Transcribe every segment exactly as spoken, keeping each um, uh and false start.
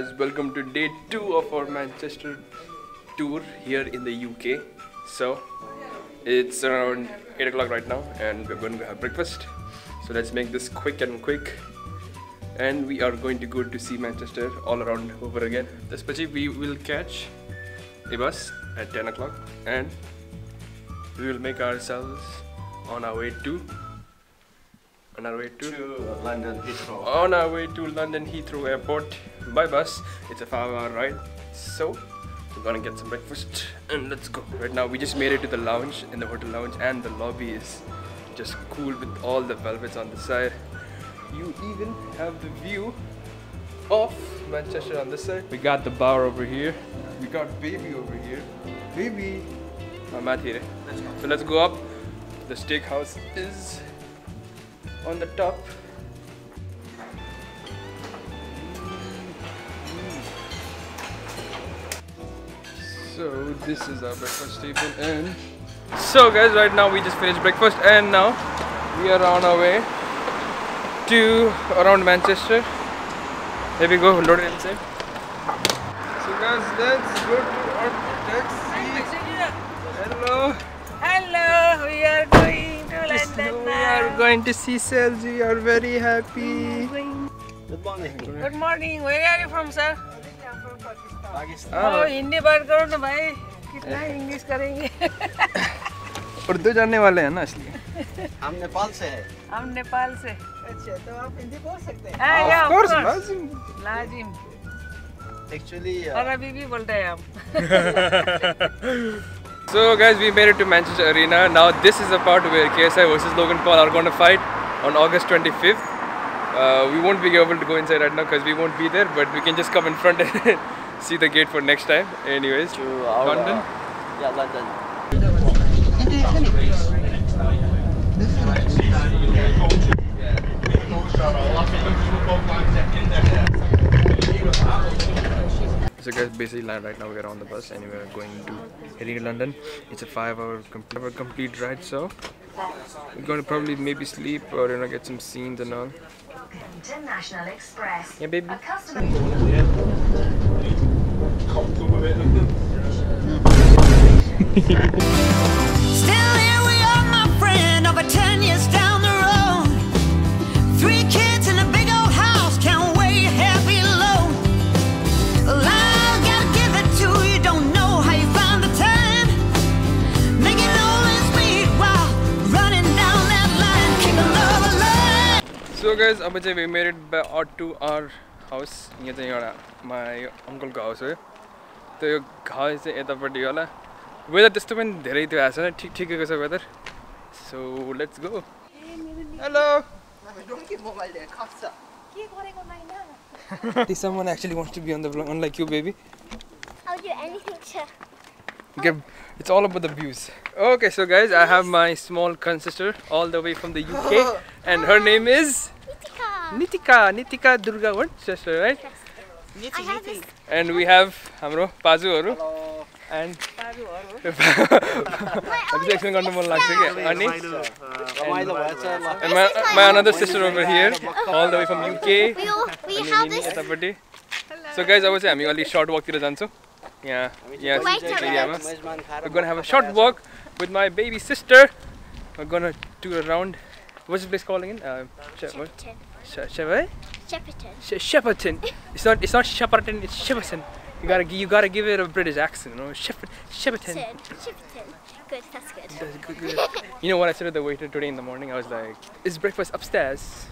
guys, welcome to day two of our Manchester tour here in the U K. So it's around eight o'clock right now and we're going to have breakfast. So let's make this quick and quick. And we are going to go to see Manchester all around over again. Despachi, we will catch a bus at ten o'clock and we will make ourselves on our way to On our way to, to London Heathrow. On our way to London Heathrow Airport by bus. It's a five hour ride. So we're gonna get some breakfast and let's go. Right now we just made it to the lounge, in the hotel lounge, and the lobby is just cool with all the velvets on the side. You even have the view of Manchester on this side. We got the bar over here. We got baby over here. Baby! I'm out here. Let's go. So let's go up. The steakhouse is on the top. So this is our breakfast table, and so guys, right now we just finished breakfast and now we are on our way to around Manchester. Here we go, load it inside. So guys, let's go to our taxi. Hello. Hello, we are going. We are going to see sales. We are very happy. Good morning. Good morning. Where are you from, sir? I am from Pakistan. Pakistan. Oh, Hindi baat karo na bhai. Kitna English karenge? Urdu जानने वाले हैं ना इसलिए. हम नेपाल से हैं. हम नेपाल से. अच्छा, तो आप हिंदी बोल सकते हैं? Of course, लाजिम. लाजिम. Actually. अरबी भी बोलते हैं हम. So guys, we made it to Manchester Arena. Now this is the part where K S I versus Logan Paul are going to fight on August twenty-fifth. Uh, we won't be able to go inside right now because we won't be there, but we can just come in front and see the gate for next time. Anyways, to our, London. Uh, yeah, London. So guys, basically right now we are on the bus and we are going to heading to London. It's a five hour complete, complete ride, so we're going to probably maybe sleep or you know get some scenes and all. To National Express. Yeah, baby. Still here we are, my friend, over ten years down the road. Three kids in a big old house, can't wait, happy low. So guys, we made it back to our house. This is my uncle's house. So this house is the weather disturbance is very weather. So let's go. Hello. Don't give mobile there. Someone actually wants to be on the vlog, unlike you, baby. I'll do anything, sir. Okay, it's all about the views. Okay, so guys, I have my small consister all the way from the U K. And her name is? Nitika. Nitika. Nitika Durga, what? Sister, right? Yes. I have this. And we have Hamro, Pazu Aru. Hello. And Pazu Aru. And my, my another sister over here, all the way from U K. We, we have this. Hello. So guys, I was saying, I'm only short walk to the Yeah, yeah. We're gonna have a short walk with my baby sister. We're gonna tour around. What's the place called again? Uh, Shepperton. Shepperton. Shepperton. It's not. It's not Shepperton. It's Shepperton. You gotta. You gotta give it a British accent. You know, Shepperton. Shepperton. Good. That's good. That's good, good. You know what I said to the waiter today in the morning? I was like, "Is breakfast upstairs?"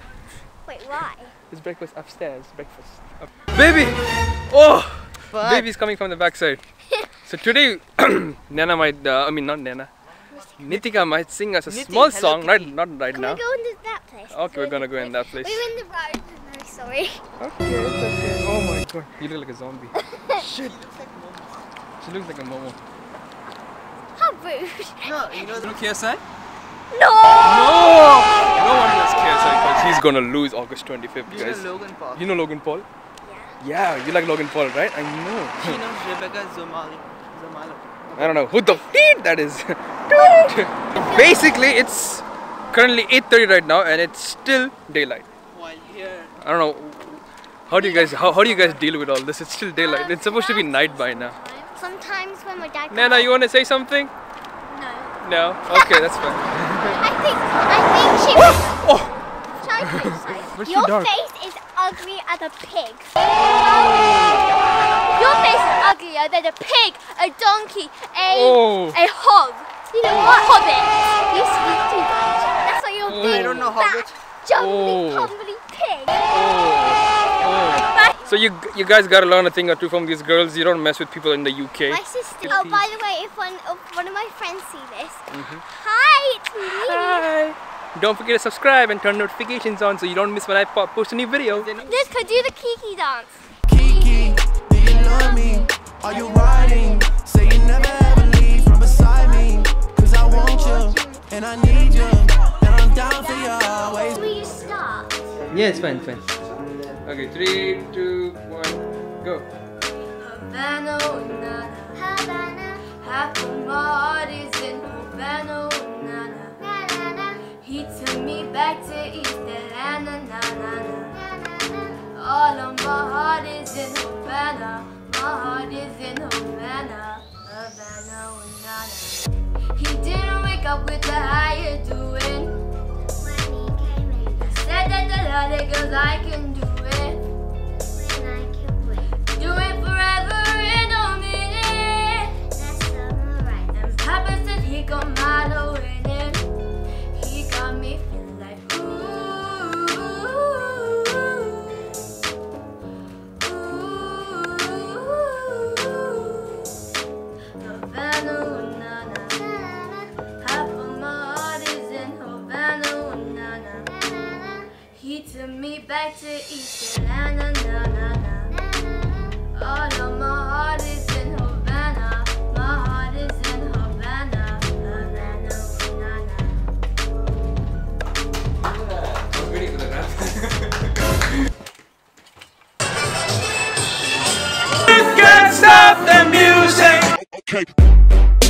Wait, why? Is breakfast upstairs? Breakfast. Up baby. Oh. But baby's coming from the backside. So today, Nana might, uh, I mean not Nana, Nitika might sing us a Nitty, small hello, song, right? Not right Can now. We go into that place? Okay, so we're gonna go place. in that place. We were in the ride, I'm sorry. Okay, it's okay. Oh my god, you look like a zombie. Shit. She looks like a Momo. How rude. No, you know the K S I? No! No! No one does K S I because he's gonna lose August twenty-fifth, you guys. You know Logan Paul. You know Logan Paul? Yeah, you like Logan Paul, right? I know. She knows Rebecca Zomali. Zomali. I don't know who the f that is. Basically, it's currently eight thirty right now, and it's still daylight. While here, I don't know. How do you guys how, how do you guys deal with all this? It's still daylight. Um, it's supposed to be night by now. Sometimes when my dad. Nana, you want to say something? No. No. Okay, that's fine. I think I think she. Oh. Try Your dark? face is ugly as a pig. Your face is uglier than a pig, a donkey, a oh. a hog. You know what? Hobbit. You speak too much. That's what you're being. I don't know Hobbit. Jumbly, tumbly pig. Oh. Oh. So you you guys gotta learn a thing or two from these girls. You don't mess with people in the U K. My sister. Oh, by the way, if one if one of my friends see this, mm-hmm. hi, it's me. Hi. Don't forget to subscribe and turn notifications on so you don't miss when I post a new video. This could do the Kiki dance. Kiki, do you love me? Are you riding? Say you never ever leave from beside me, 'cause I want you and I need you. Will you start? Yeah, it's fine, fine. Okay, three, two, one, go. Havana, Havana. Half of my heart is in Havana, Nana. He took me back to East Atlanta, Nana. All of my heart is in Havana. My heart is in Havana, Havana, Nana. He didn't wake up with the higher doing. Said that a lot of girls I can do it. When I can wait. Do it forever in a minute. That's alright. And Papa said he got my low in it. He got me feeling like ooh, ooh, ooh. Havana. Me back to East Atlanta, na, na, na. All of my heart is in Havana. My heart is in Havana, Havana, na, na. You can't stop the music. Okay.